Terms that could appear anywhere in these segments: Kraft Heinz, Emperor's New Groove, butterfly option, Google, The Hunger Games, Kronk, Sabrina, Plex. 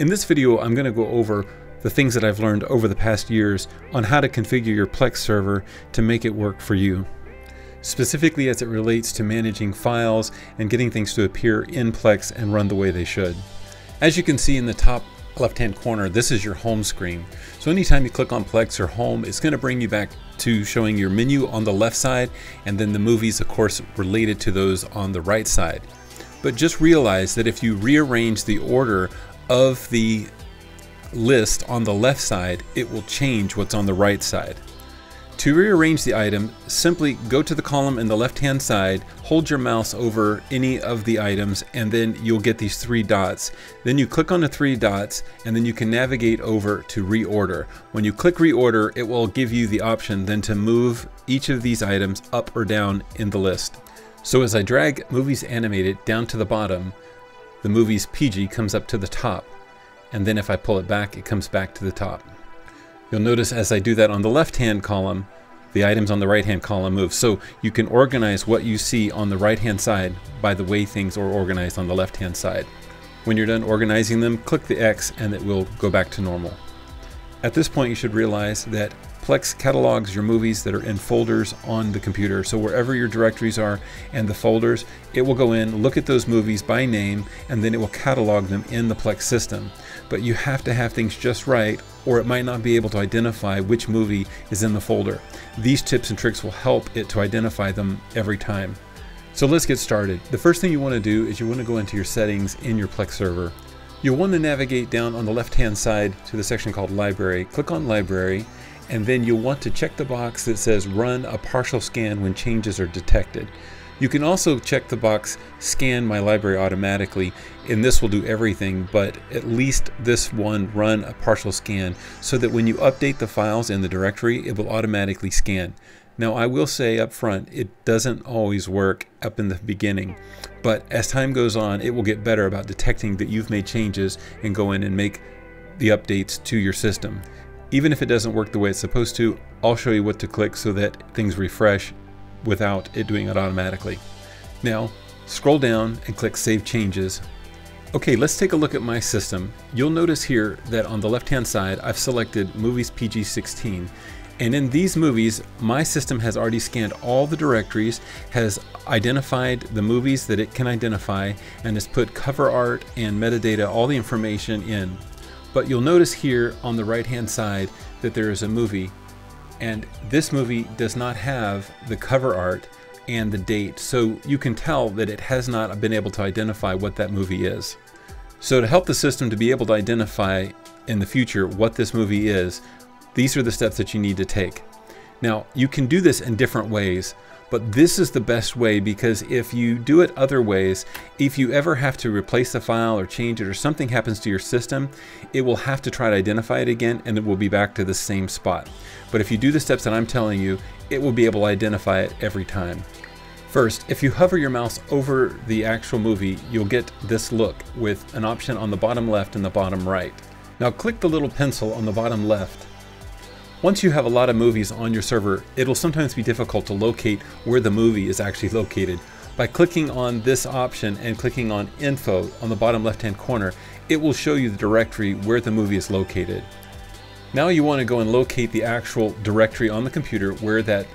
In this video, I'm going to go over the things that I've learned over the past years on how to configure your Plex server to make it work for you, specifically as it relates to managing files and getting things to appear in Plex and run the way they should. As you can see in the top left-hand corner, this is your home screen. So anytime you click on Plex or Home, it's going to bring you back to showing your menu on the left side, and then the movies, of course, related to those on the right side. But just realize that if you rearrange the order of the list on the left side, it will change what's on the right side. To rearrange the item, simply go to the column in the left-hand side, hold your mouse over any of the items, and then you'll get these three dots. Then you click on the three dots, and then you can navigate over to reorder. When you click reorder, it will give you the option then to move each of these items up or down in the list. So as I drag Movies Animated down to the bottom, the Movies PG comes up to the top. And then if I pull it back, it comes back to the top. You'll notice as I do that on the left-hand column, the items on the right-hand column move. So you can organize what you see on the right-hand side by the way things are organized on the left-hand side. When you're done organizing them, click the X and it will go back to normal. At this point, you should realize that Plex catalogs your movies that are in folders on the computer. So wherever your directories are and the folders, it will go in, look at those movies by name, and then it will catalog them in the Plex system. But you have to have things just right, or it might not be able to identify which movie is in the folder. These tips and tricks will help it to identify them every time. So let's get started. The first thing you want to do is you want to go into your settings in your Plex server. You'll want to navigate down on the left-hand side to the section called Library. Click on Library, and then you'll want to check the box that says run a partial scan when changes are detected. You can also check the box scan my library automatically, and this will do everything, but at least this one, run a partial scan, so that when you update the files in the directory, it will automatically scan. Now I will say up front, it doesn't always work up in the beginning, but as time goes on, it will get better about detecting that you've made changes and go in and make the updates to your system. Even if it doesn't work the way it's supposed to, I'll show you what to click so that things refresh without it doing it automatically. Now, scroll down and click Save Changes. Okay, let's take a look at my system. You'll notice here that on the left-hand side, I've selected Movies PG-16. And in these movies, my system has already scanned all the directories, has identified the movies that it can identify, and has put cover art and metadata, all the information in. But you'll notice here on the right-hand side that there is a movie, and this movie does not have the cover art and the date, so you can tell that it has not been able to identify what that movie is. So to help the system to be able to identify in the future what this movie is, these are the steps that you need to take. Now, you can do this in different ways, but this is the best way, because if you do it other ways, if you ever have to replace the file or change it or something happens to your system, it will have to try to identify it again and it will be back to the same spot. But if you do the steps that I'm telling you, it will be able to identify it every time. First, if you hover your mouse over the actual movie, you'll get this look with an option on the bottom left and the bottom right. Now click the little pencil on the bottom left. Once you have a lot of movies on your server, it'll sometimes be difficult to locate where the movie is actually located. By clicking on this option and clicking on Info on the bottom left-hand corner, it will show you the directory where the movie is located. Now you want to go and locate the actual directory on the computer where that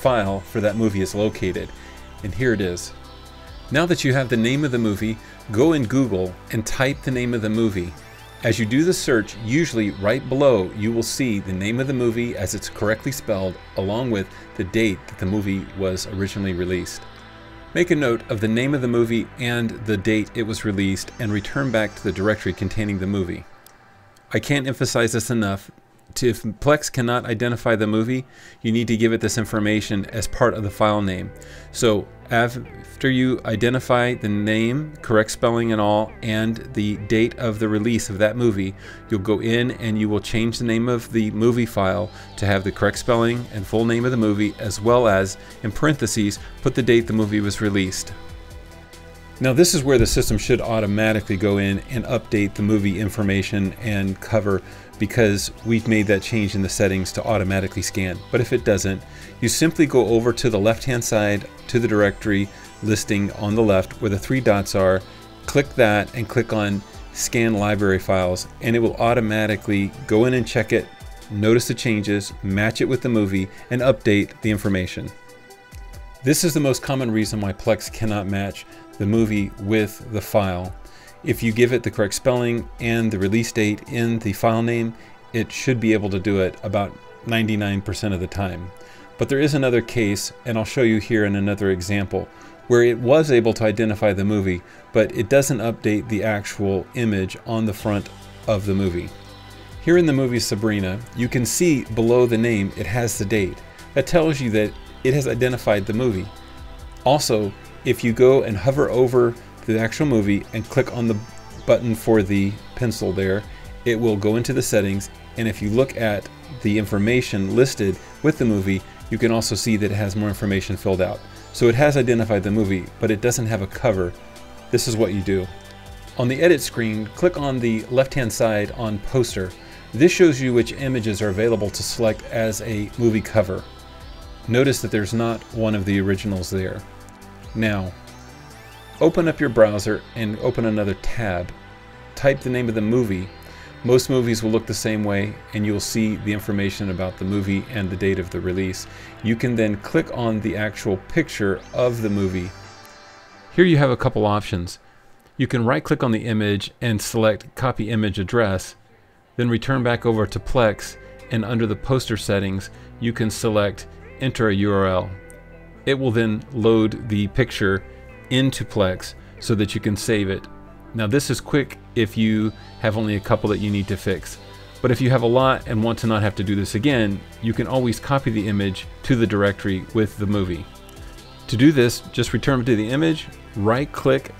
file for that movie is located. And here it is. Now that you have the name of the movie, go in Google and type the name of the movie. As you do the search, usually right below, you will see the name of the movie as it's correctly spelled, along with the date that the movie was originally released. Make a note of the name of the movie and the date it was released, and return back to the directory containing the movie. I can't emphasize this enough. If Plex cannot identify the movie, you need to give it this information as part of the file name. So after you identify the name, correct spelling and all, and the date of the release of that movie, you'll go in and you will change the name of the movie file to have the correct spelling and full name of the movie, as well as, in parentheses, put the date the movie was released. Now this is where the system should automatically go in and update the movie information and cover, because we've made that change in the settings to automatically scan. But if it doesn't, you simply go over to the left-hand side to the directory listing on the left where the three dots are, click that and click on scan library files, and it will automatically go in and check it, notice the changes, match it with the movie, and update the information. This is the most common reason why Plex cannot match the movie with the file. If you give it the correct spelling and the release date in the file name, it should be able to do it about 99% of the time. But there is another case, and I'll show you here in another example, where it was able to identify the movie, but it doesn't update the actual image on the front of the movie. Here in the movie Sabrina, you can see below the name, it has the date. That tells you that it has identified the movie. Also, if you go and hover over the actual movie and click on the button for the pencil there, it will go into the settings, and if you look at the information listed with the movie, you can also see that it has more information filled out. So it has identified the movie, but it doesn't have a cover. This is what you do. On the edit screen, click on the left-hand side on poster. This shows you which images are available to select as a movie cover. Notice that there's not one of the originals there. Now, open up your browser and open another tab. Type the name of the movie. Most movies will look the same way, and you'll see the information about the movie and the date of the release. You can then click on the actual picture of the movie. Here you have a couple options. You can right-click on the image and select Copy Image Address, then return back over to Plex, and under the poster settings, you can select Enter a URL. It will then load the picture into Plex so that you can save it. Now this is quick if you have only a couple that you need to fix. But if you have a lot and want to not have to do this again, you can always copy the image to the directory with the movie. To do this, just return to the image, right click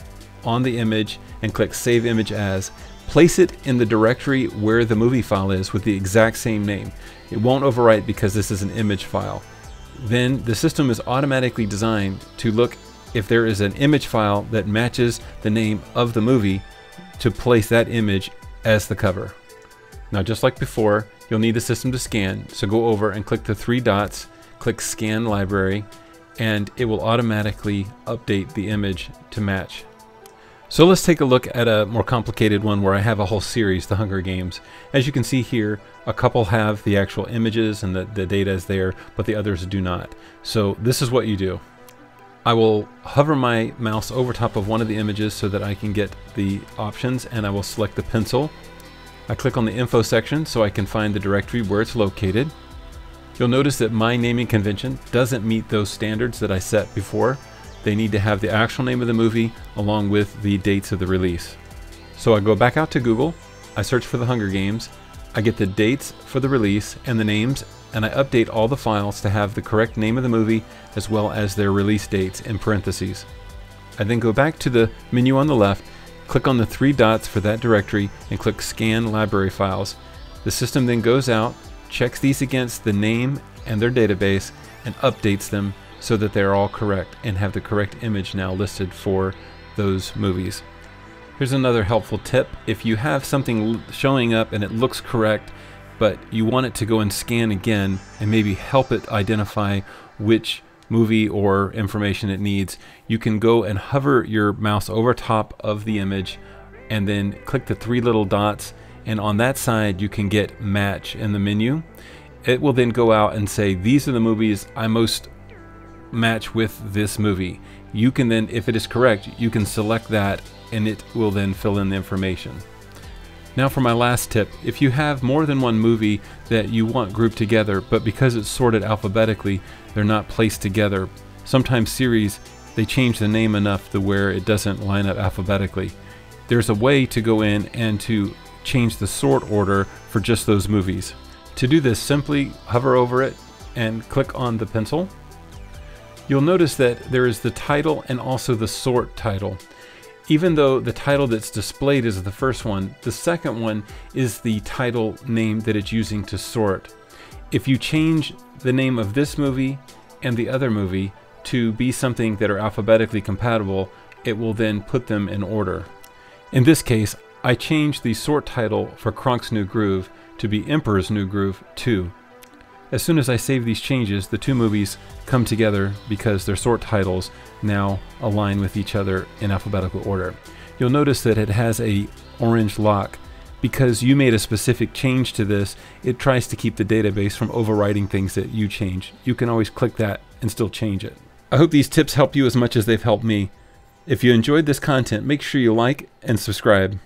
on the image and click Save Image As. Place it in the directory where the movie file is with the exact same name. It won't overwrite because this is an image file. Then the system is automatically designed to look if there is an image file that matches the name of the movie to place that image as the cover. Now just like before, you'll need the system to scan, so go over and click the three dots, click Scan Library, and it will automatically update the image to match. So let's take a look at a more complicated one where I have a whole series, The Hunger Games. As you can see here, a couple have the actual images and the data is there, but the others do not. So this is what you do. I will hover my mouse over top of one of the images so that I can get the options, and I will select the pencil. I click on the info section so I can find the directory where it's located. You'll notice that my naming convention doesn't meet those standards that I set before. They need to have the actual name of the movie along with the dates of the release. So I go back out to Google, I search for The Hunger Games, I get the dates for the release and the names, and I update all the files to have the correct name of the movie as well as their release dates in parentheses. I then go back to the menu on the left, click on the three dots for that directory, and click Scan Library Files. The system then goes out, checks these against the name and their database, and updates them so that they're all correct and have the correct image now listed for those movies. Here's another helpful tip. If you have something showing up and it looks correct, but you want it to go and scan again and maybe help it identify which movie or information it needs, you can go and hover your mouse over top of the image and then click the three little dots, and on that side you can get Match in the menu. It will then go out and say, these are the movies I most match with this movie. You can then, if it is correct, you can select that and it will then fill in the information. Now for my last tip, if you have more than one movie that you want grouped together, but because it's sorted alphabetically, they're not placed together. Sometimes series, they change the name enough to where it doesn't line up alphabetically. There's a way to go in and to change the sort order for just those movies. To do this, simply hover over it and click on the pencil. You'll notice that there is the title and also the sort title. Even though the title that's displayed is the first one, the second one is the title name that it's using to sort. If you change the name of this movie and the other movie to be something that are alphabetically compatible, it will then put them in order. In this case, I changed the sort title for Kronk's New Groove to be Emperor's New Groove 2. As soon as I save these changes, the two movies come together because their sort titles now align with each other in alphabetical order. you'll notice that it has an orange lock. Because you made a specific change to this, it tries to keep the database from overwriting things that you change. You can always click that and still change it. I hope these tips help you as much as they've helped me. If you enjoyed this content, make sure you like and subscribe.